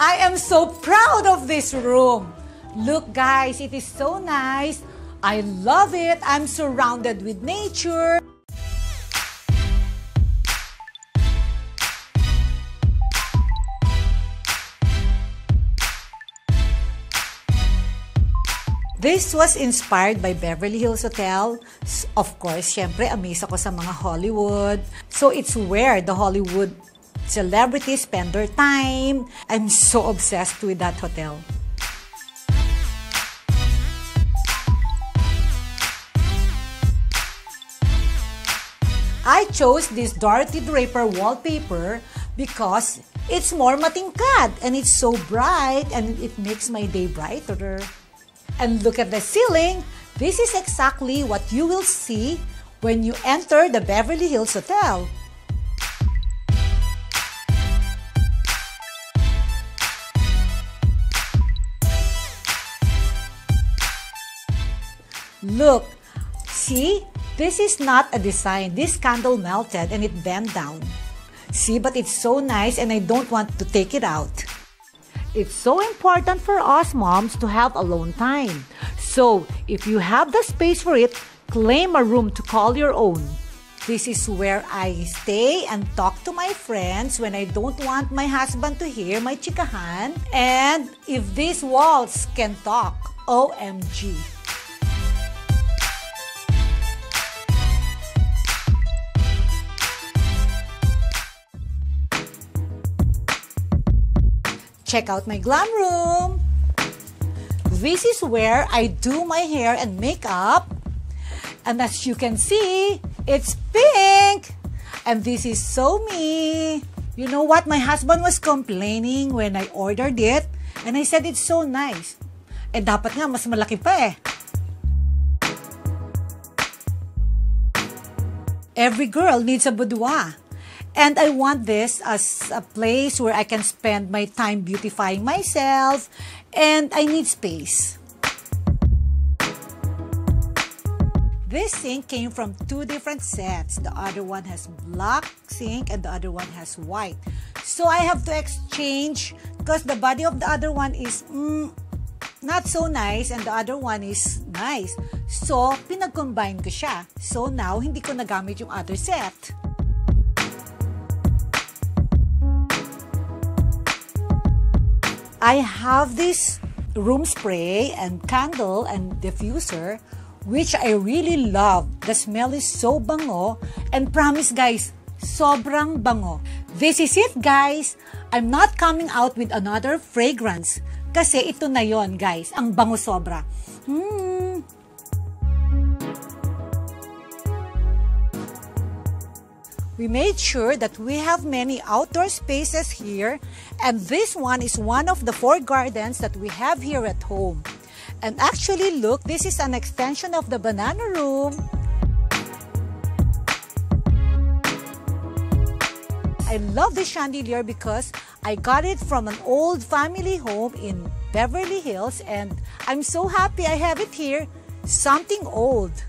I am so proud of this room. Look, guys, it is so nice. I love it. I'm surrounded with nature. This was inspired by Beverly Hills Hotel. Of course, syempre, amaze ako sa mga Hollywood. So, it's where the Hollywood celebrities spend their time. I'm so obsessed with that hotel. I chose this Dorothy Draper wallpaper because it's more matingkad and it's so bright and it makes my day brighter. And look at the ceiling. This is exactly what you will see when you enter the Beverly Hills Hotel. Look, see, this is not a design. This candle melted and it bent down. See, but it's so nice and I don't want to take it out. It's so important for us moms to have alone time. So, if you have the space for it, claim a room to call your own. This is where I stay and talk to my friends when I don't want my husband to hear my chikahan. And if these walls can talk, OMG. Check out my glam room. This is where I do my hair and makeup. And as you can see, it's pink. And this is so me. You know what? My husband was complaining when I ordered it. And I said it's so nice. Eh, dapat nga mas malaki pa eh. Every girl needs a boudoir. And I want this as a place where I can spend my time beautifying myself, and I need space. This sink came from two different sets. The other one has black sink and the other one has white. So I have to exchange because the body of the other one is not so nice and the other one is nice. So pinag-combine ko siya. So now hindi ko nagamit yung other set. I have this room spray and candle and diffuser which I really love. The smell is so bango and promise guys, sobrang bango. This is it guys. I'm not coming out with another fragrance kasi ito na yon guys. Ang bango sobra. We made sure that we have many outdoor spaces here, and this one is one of the four gardens that we have here at home. And actually, look, this is an extension of the banana room. I love this chandelier because I got it from an old family home in Beverly Hills, and I'm so happy I have it here. Something old.